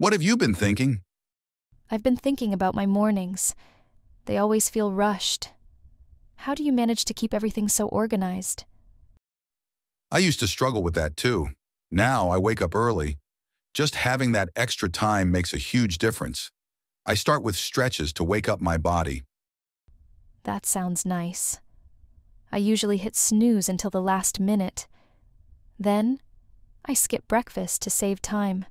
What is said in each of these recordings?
What have you been thinking? I've been thinking about my mornings. They always feel rushed. How do you manage to keep everything so organized? I used to struggle with that too. Now I wake up early. Just having that extra time makes a huge difference. I start with stretches to wake up my body. That sounds nice. I usually hit snooze until the last minute. Then, I skip breakfast to save time.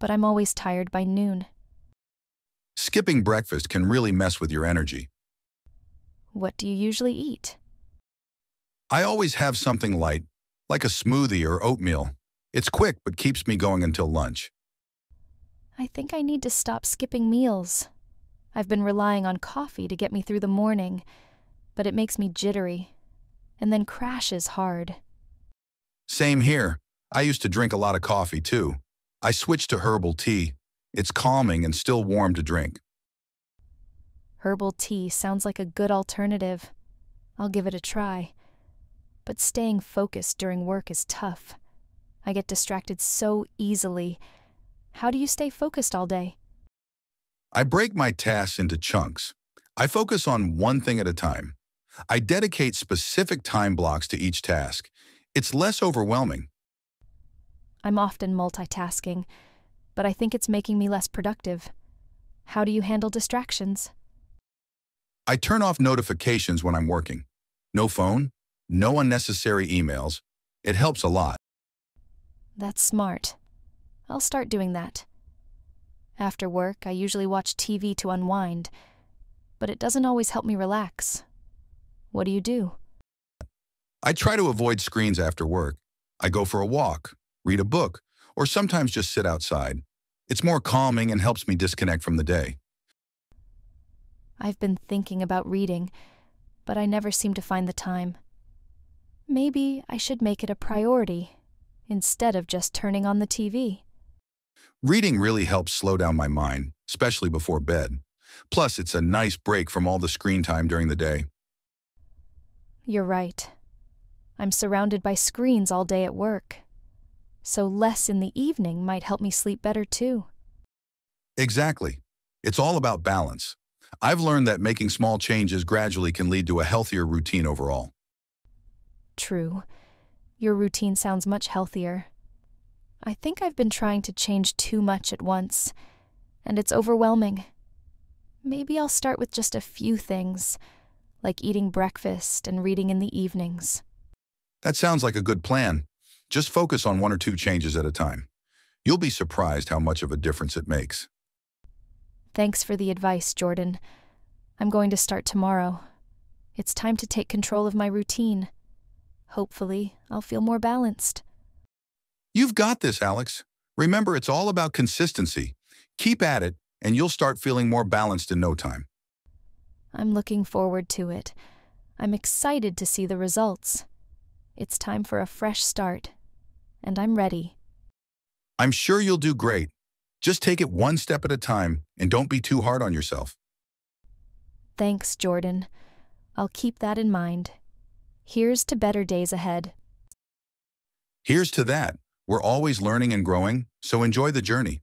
But I'm always tired by noon. Skipping breakfast can really mess with your energy. What do you usually eat? I always have something light, like a smoothie or oatmeal. It's quick but keeps me going until lunch. I think I need to stop skipping meals. I've been relying on coffee to get me through the morning, but it makes me jittery, and then crashes hard. Same here. I used to drink a lot of coffee too. I switched to herbal tea. It's calming and still warm to drink. Herbal tea sounds like a good alternative. I'll give it a try. But staying focused during work is tough. I get distracted so easily. How do you stay focused all day? I break my tasks into chunks. I focus on one thing at a time. I dedicate specific time blocks to each task. It's less overwhelming. I'm often multitasking, but I think it's making me less productive. How do you handle distractions? I turn off notifications when I'm working. No phone, no unnecessary emails. It helps a lot. That's smart. I'll start doing that. After work, I usually watch TV to unwind, but it doesn't always help me relax. What do you do? I try to avoid screens after work. I go for a walk, read a book, or sometimes just sit outside. It's more calming and helps me disconnect from the day. I've been thinking about reading, but I never seem to find the time. Maybe I should make it a priority instead of just turning on the TV. Reading really helps slow down my mind, especially before bed. Plus, it's a nice break from all the screen time during the day. You're right. I'm surrounded by screens all day at work. So less in the evening might help me sleep better too. Exactly. It's all about balance. I've learned that making small changes gradually can lead to a healthier routine overall. True. Your routine sounds much healthier. I think I've been trying to change too much at once, and it's overwhelming. Maybe I'll start with just a few things, like eating breakfast and reading in the evenings. That sounds like a good plan. Just focus on one or two changes at a time. You'll be surprised how much of a difference it makes. Thanks for the advice, Jordan. I'm going to start tomorrow. It's time to take control of my routine. Hopefully, I'll feel more balanced. You've got this, Alex. Remember, it's all about consistency. Keep at it, and you'll start feeling more balanced in no time. I'm looking forward to it. I'm excited to see the results. It's time for a fresh start, and I'm ready. I'm sure you'll do great. Just take it one step at a time, and don't be too hard on yourself. Thanks, Jordan. I'll keep that in mind. Here's to better days ahead. Here's to that. We're always learning and growing, so enjoy the journey.